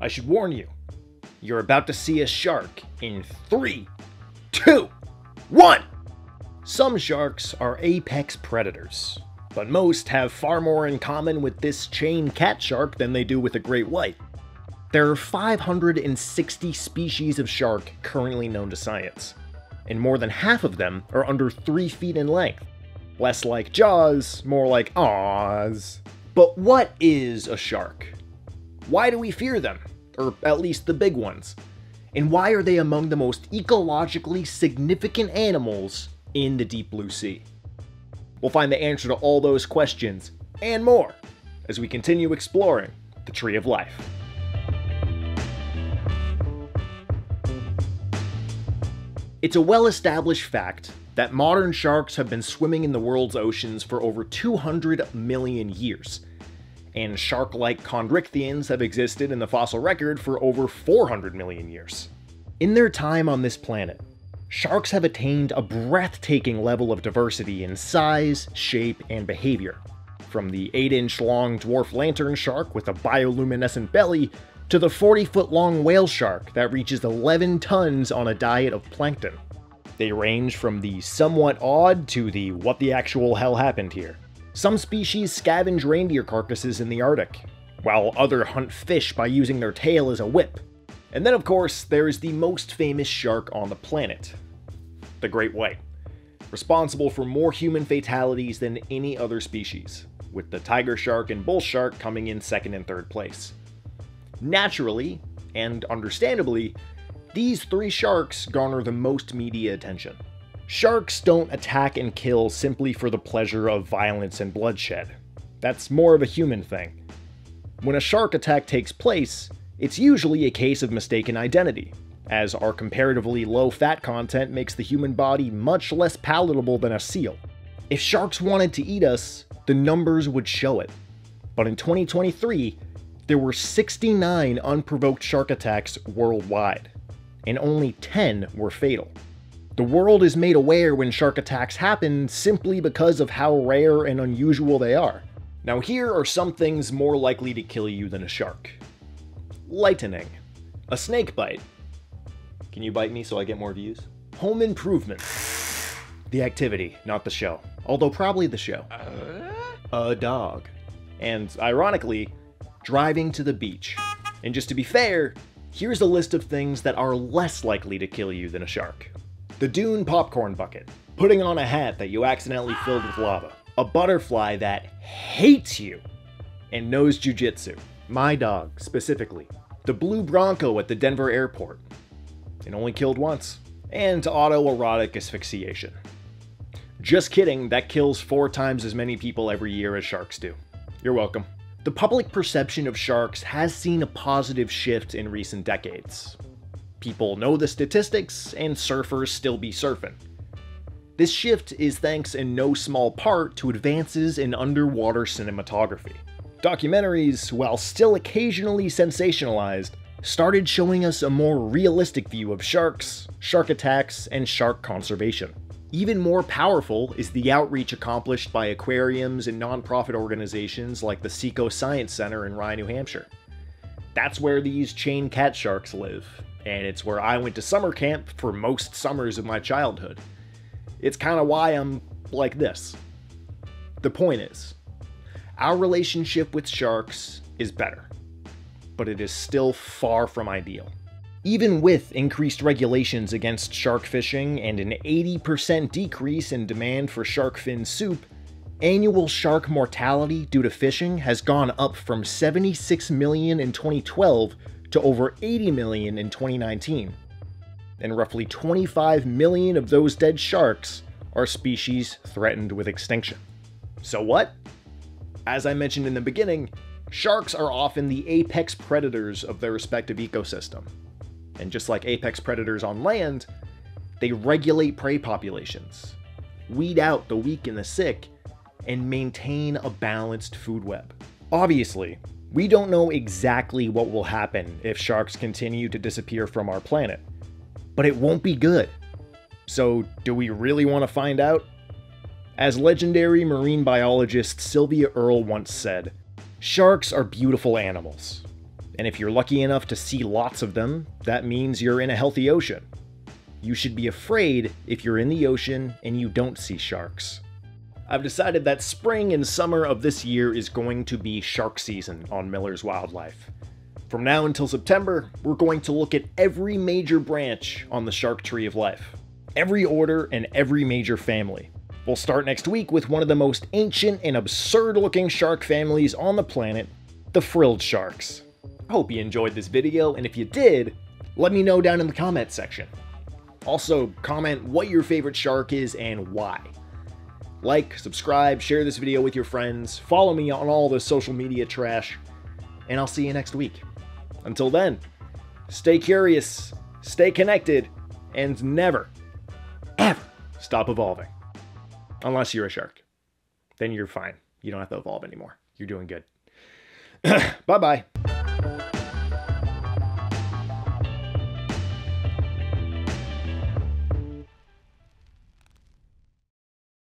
I should warn you, you're about to see a shark in 3, 2, 1! Some sharks are apex predators, but most have far more in common with this chain cat shark than they do with a great white. There are 560 species of shark currently known to science, and more than half of them are under 3 feet in length. Less like Jaws, more like Oz. But what is a shark? Why do we fear them? Or at least the big ones? And why are they among the most ecologically significant animals in the deep blue sea? We'll find the answer to all those questions, and more, as we continue exploring the Tree of Life. It's a well-established fact that modern sharks have been swimming in the world's oceans for over 200 million years, and shark-like chondrichthyans have existed in the fossil record for over 400 million years. In their time on this planet, sharks have attained a breathtaking level of diversity in size, shape, and behavior, from the 8-inch long dwarf lantern shark with a bioluminescent belly to the 40-foot-long whale shark that reaches 11 tons on a diet of plankton. They range from the somewhat odd to the what the actual hell happened here. Some species scavenge reindeer carcasses in the Arctic, while others hunt fish by using their tail as a whip. And then of course, there is the most famous shark on the planet, the great white, responsible for more human fatalities than any other species, with the tiger shark and bull shark coming in second and third place. Naturally, and understandably, these 3 sharks garner the most media attention. Sharks don't attack and kill simply for the pleasure of violence and bloodshed. That's more of a human thing. When a shark attack takes place, it's usually a case of mistaken identity, as our comparatively low fat content makes the human body much less palatable than a seal. If sharks wanted to eat us, the numbers would show it. But in 2023, there were 69 unprovoked shark attacks worldwide, and only 10 were fatal. The world is made aware when shark attacks happen simply because of how rare and unusual they are. Now here are some things more likely to kill you than a shark. Lightning. A snake bite. Can you bite me so I get more views? Home improvement. The activity, not the show. Although probably the show. A dog. And ironically, driving to the beach. And just to be fair, here's a list of things that are less likely to kill you than a shark. The dune popcorn bucket, putting on a hat that you accidentally filled with lava, a butterfly that hates you and knows jujitsu, my dog specifically, the blue bronco at the Denver airport, and only killed once, and autoerotic asphyxiation. Just kidding, that kills 4 times as many people every year as sharks do. You're welcome. The public perception of sharks has seen a positive shift in recent decades. People know the statistics, and surfers still be surfing. This shift is thanks in no small part to advances in underwater cinematography. Documentaries, while still occasionally sensationalized, started showing us a more realistic view of sharks, shark attacks, and shark conservation. Even more powerful is the outreach accomplished by aquariums and nonprofit organizations like the Seacoast Science Center in Rye, New Hampshire. That's where these chain cat sharks live, and it's where I went to summer camp for most summers of my childhood. It's kind of why I'm like this. The point is, our relationship with sharks is better, but it is still far from ideal. Even with increased regulations against shark fishing and an 80% decrease in demand for shark fin soup, annual shark mortality due to fishing has gone up from 76 million in 2012 to over 80 million in 2019. And roughly 25 million of those dead sharks are species threatened with extinction. So what? As I mentioned in the beginning, sharks are often the apex predators of their respective ecosystem. And just like apex predators on land, they regulate prey populations, weed out the weak and the sick, and maintain a balanced food web. Obviously, we don't know exactly what will happen if sharks continue to disappear from our planet, but it won't be good. So do we really want to find out? As legendary marine biologist Sylvia Earle once said, "Sharks are beautiful animals. And if you're lucky enough to see lots of them, that means you're in a healthy ocean. You should be afraid if you're in the ocean and you don't see sharks. I've decided that spring and summer of this year is going to be shark season on Miller's Wildlife. From now until September, we're going to look at every major branch on the shark tree of life. Every order and every major family. We'll start next week with one of the most ancient and absurd-looking shark families on the planet, the frilled sharks. I hope you enjoyed this video, and if you did, let me know down in the comment section. Also, comment what your favorite shark is and why. Like, subscribe, share this video with your friends, follow me on all the social media trash, and I'll see you next week. Until then, stay curious, stay connected, and never, ever stop evolving. Unless you're a shark. Then you're fine. You don't have to evolve anymore. You're doing good. Bye-bye.